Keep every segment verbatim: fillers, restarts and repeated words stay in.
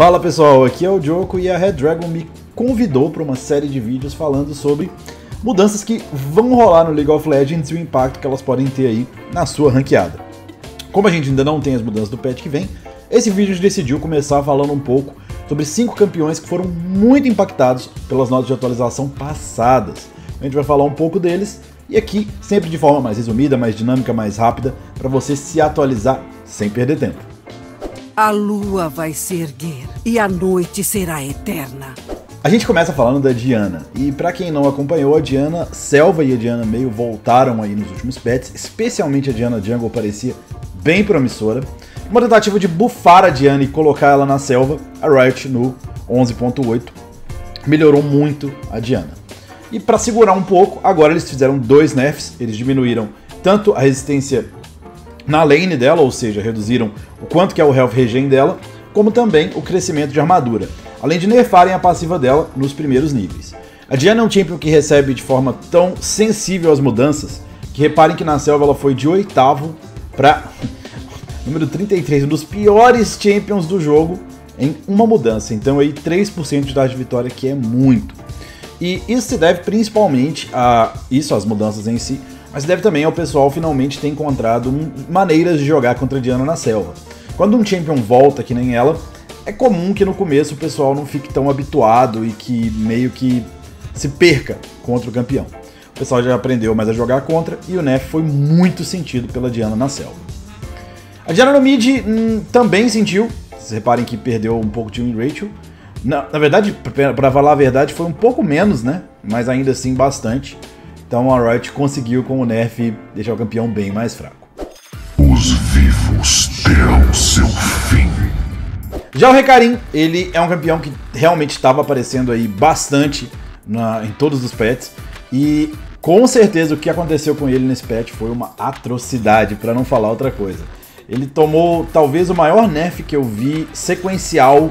Fala pessoal, aqui é o Djoko e a Redragon me convidou para uma série de vídeos falando sobre mudanças que vão rolar no League of Legends e o impacto que elas podem ter aí na sua ranqueada. Como a gente ainda não tem as mudanças do patch que vem, esse vídeo a gente decidiu começar falando um pouco sobre cinco campeões que foram muito impactados pelas notas de atualização passadas. A gente vai falar um pouco deles e aqui sempre de forma mais resumida, mais dinâmica, mais rápida, para você se atualizar sem perder tempo. A lua vai se erguer e a noite será eterna. A gente começa falando da Diana, e pra quem não acompanhou, a Diana Selva e a Diana Meio voltaram aí nos últimos patches, especialmente a Diana Jungle parecia bem promissora. Uma tentativa de bufar a Diana e colocar ela na selva, a Riot no onze ponto oito melhorou muito a Diana. E pra segurar um pouco, agora eles fizeram dois nerfs, eles diminuíram tanto a resistência na lane dela, ou seja, reduziram o quanto que é o health regen dela, como também o crescimento de armadura, além de nerfarem a passiva dela nos primeiros níveis. A Diana é um champion que recebe de forma tão sensível às mudanças, que reparem que na selva ela foi de oitavo para número trinta e três, um dos piores champions do jogo em uma mudança, então aí três por cento de taxa de vitória, que é muito. E isso se deve principalmente a isso, as mudanças em si, mas deve também ao pessoal finalmente ter encontrado maneiras de jogar contra a Diana na selva. Quando um champion volta que nem ela, é comum que no começo o pessoal não fique tão habituado e que meio que se perca contra o campeão. O pessoal já aprendeu mais a jogar contra e o nerf foi muito sentido pela Diana na selva. A Diana no mid hum, também sentiu, vocês reparem que perdeu um pouco de win ratio. Na, na verdade, para falar a verdade, foi um pouco menos, né? Mas ainda assim bastante. Então a Riot conseguiu com o nerf deixar o campeão bem mais fraco. Os vivos terão seu fim. Já o Hecarim, ele é um campeão que realmente estava aparecendo aí bastante na, em todos os patches. E com certeza o que aconteceu com ele nesse patch foi uma atrocidade, para não falar outra coisa. Ele tomou talvez o maior nerf que eu vi sequencial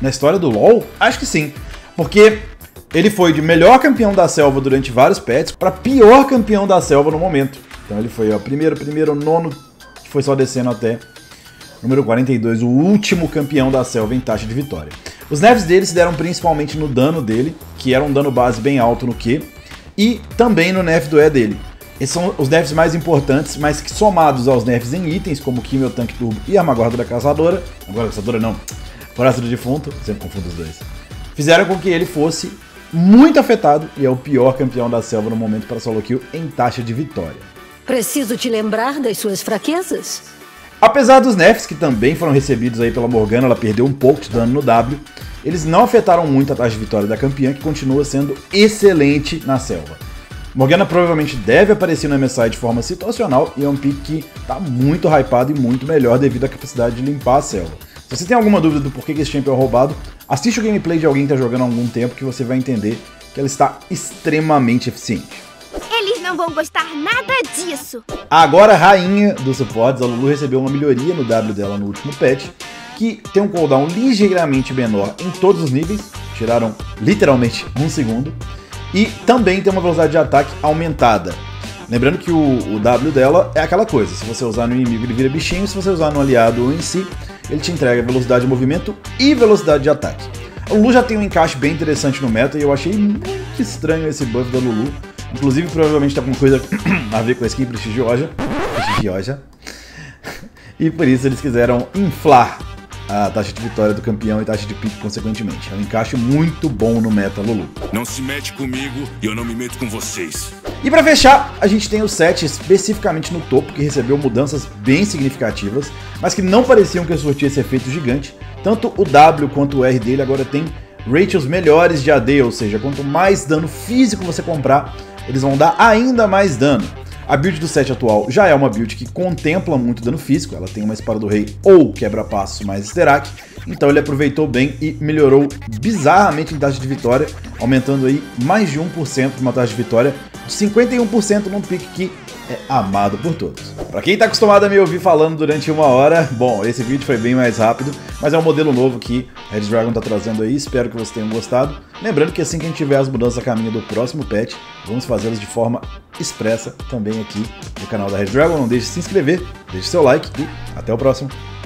na história do LoL? Acho que sim, porque ele foi de melhor campeão da selva durante vários patches para pior campeão da selva no momento. Então ele foi o primeiro, primeiro, nono, que foi só descendo até número quarenta e dois, o último campeão da selva em taxa de vitória. Os nerfs dele se deram principalmente no dano dele, que era um dano base bem alto no Q, e também no nerf do E dele. Esses são os nerfs mais importantes, mas que somados aos nerfs em itens, como Kimio, Tanque Turbo e Armaguarda da Caçadora... Armaguarda da Caçadora não, Coraça do Defunto, sempre confundo os dois. Fizeram com que ele fosse muito afetado e é o pior campeão da selva no momento para solo kill em taxa de vitória. Preciso te lembrar das suas fraquezas? Apesar dos nerfs que também foram recebidos aí pela Morgana, ela perdeu um pouco de dano no W, eles não afetaram muito a taxa de vitória da campeã, que continua sendo excelente na selva. Morgana provavelmente deve aparecer no M S I de forma situacional e é um pick que tá muito hypado e muito melhor devido à capacidade de limpar a selva. Se você tem alguma dúvida do porquê que esse champion é roubado, assiste o gameplay de alguém que tá jogando há algum tempo que você vai entender que ela está extremamente eficiente. Eles não vão gostar nada disso! Agora, a rainha dos suportes, a Lulu, recebeu uma melhoria no W dela no último patch, que tem um cooldown ligeiramente menor em todos os níveis, tiraram literalmente um segundo, e também tem uma velocidade de ataque aumentada. Lembrando que o, o W dela é aquela coisa, se você usar no inimigo ele vira bichinho, se você usar no aliado ou em si, ele te entrega velocidade de movimento e velocidade de ataque. A Lulu já tem um encaixe bem interessante no meta e eu achei muito estranho esse buff da Lulu. Inclusive, provavelmente tá com coisa a ver com a skin prestigiosa. Prestigiosa. E por isso eles quiseram inflar a taxa de vitória do campeão e taxa de pick consequentemente. É um encaixe muito bom no meta Lulu. Não se mete comigo e eu não me meto com vocês. E pra fechar, a gente tem o Seth especificamente no topo, que recebeu mudanças bem significativas, mas que não pareciam que surtia esse efeito gigante. Tanto o W quanto o R dele agora tem ratios melhores de A D, ou seja, quanto mais dano físico você comprar, eles vão dar ainda mais dano. A build do Seth atual já é uma build que contempla muito dano físico, ela tem uma espada do rei ou quebra-passos mais Sterak, então ele aproveitou bem e melhorou bizarramente em taxa de vitória, aumentando aí mais de um por cento uma taxa de vitória, de cinquenta e um por cento num pick que é amado por todos. Pra quem tá acostumado a me ouvir falando durante uma hora, bom, esse vídeo foi bem mais rápido, mas é um modelo novo que a Redragon tá trazendo aí, espero que vocês tenham gostado. Lembrando que assim que a gente tiver as mudanças a caminho do próximo patch, vamos fazê-las de forma expressa também aqui no canal da Redragon. Não deixe de se inscrever, deixe seu like e até o próximo.